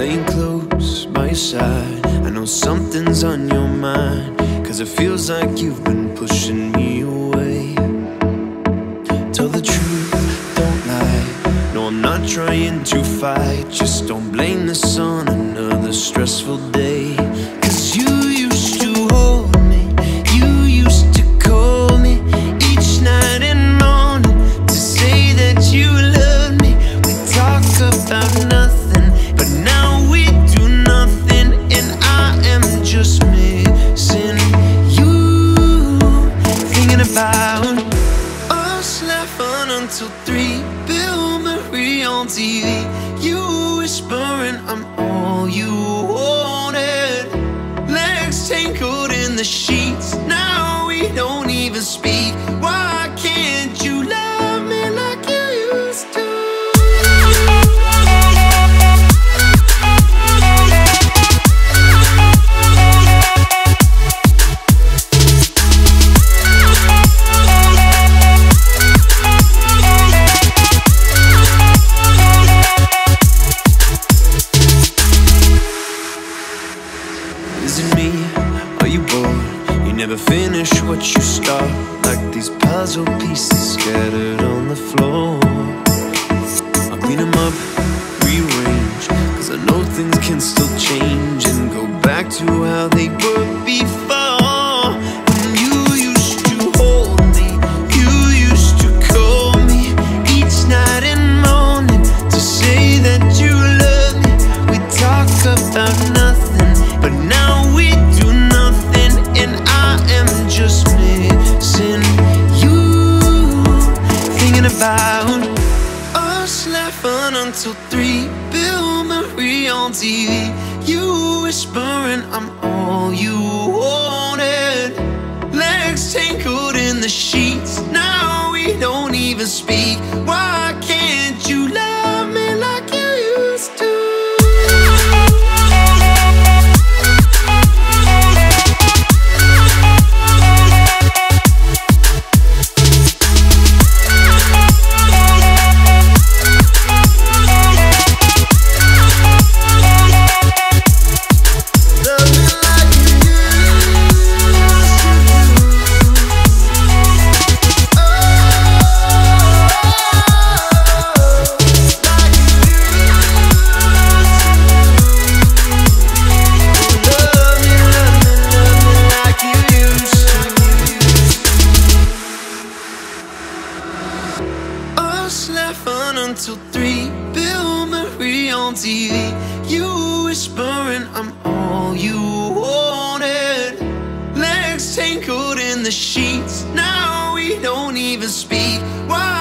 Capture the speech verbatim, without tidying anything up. laying close by your side. I know something's on your mind, cause it feels like you've been pushing me away. Tell the truth, don't lie. No, I'm not trying to fight. Just don't blame this on another stressful day. Cause you used to hold me, you used to call me each night and morning to say that you loved me. We talk about nothing, just missing you. Thinking about us laughing until three, Bill Murray on T V. You whispering I'm all you wanted. Legs tangled in the sheets, now we don't even speak. Why can't you love me like you used to? Never finish what you start, like these puzzle pieces scattered on the floor. I'll clean them up, rearrange, cause I know things can still change and go back to how they were before. When you used to hold me, you used to call me each night and morning to say that you love me. We talk about nothing, but now we do nothing, and I I'm just missing you. Thinking about us laughing until three, Bill Murray on T V. You whispering I'm all you wanted. Legs tangled in the sheets, now we don't even speak. Why can't you love me like you used to? Laughing until three, Bill Murray on T V. You whispering I'm all you wanted. Legs tangled in the sheets, now we don't even speak. Why?